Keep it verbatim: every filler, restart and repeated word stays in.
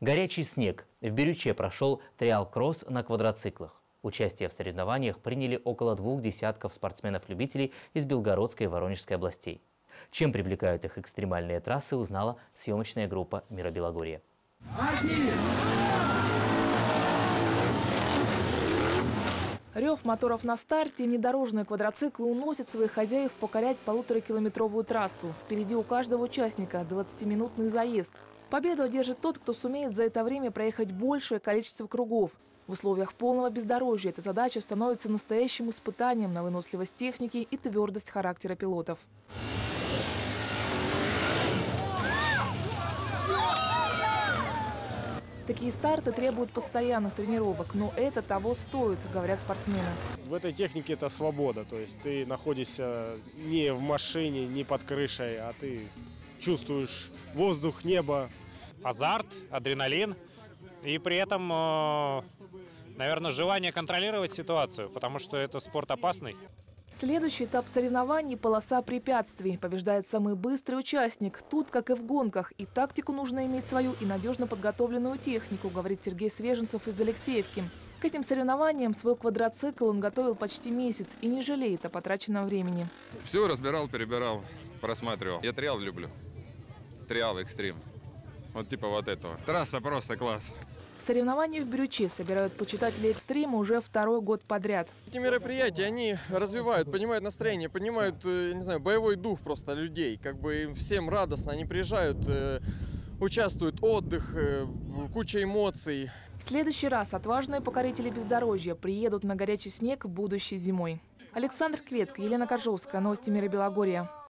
Горячий снег. В Бирюче прошел триал-кросс на квадроциклах. Участие в соревнованиях приняли около двух десятков спортсменов-любителей из Белгородской и Воронежской областей. Чем привлекают их экстремальные трассы, узнала съемочная группа «Мира Белогорья». Рев моторов на старте, внедорожные квадроциклы уносят своих хозяев покорять полуторакилометровую трассу. Впереди у каждого участника двадцатиминутный заезд. Победу одержит тот, кто сумеет за это время проехать большее количество кругов. В условиях полного бездорожья эта задача становится настоящим испытанием на выносливость техники и твердость характера пилотов. Такие старты требуют постоянных тренировок, но это того стоит, говорят спортсмены. В этой технике это свобода, то есть ты находишься не в машине, не под крышей, а ты чувствуешь воздух, небо. Азарт, адреналин и при этом, наверное, желание контролировать ситуацию, потому что это спорт опасный. Следующий этап соревнований – полоса препятствий. Побеждает самый быстрый участник. Тут, как и в гонках, и тактику нужно иметь свою, и надежно подготовленную технику, говорит Сергей Свеженцев из Алексеевки. К этим соревнованиям свой квадроцикл он готовил почти месяц и не жалеет о потраченном времени. Все разбирал, перебирал, просматривал. Я триал люблю. Триал экстрим. Вот типа вот этого. Трасса просто класс. Соревнования в Бирюче собирают почитателей экстрима уже второй год подряд. Эти мероприятия, они развивают, понимают настроение, понимают, не знаю, боевой дух просто людей. Как бы им всем радостно, они приезжают, участвуют, отдых, куча эмоций. В следующий раз отважные покорители бездорожья приедут на горячий снег будущей зимой. Александр Кветка, Елена Коржовская, новости Мира Белогорья.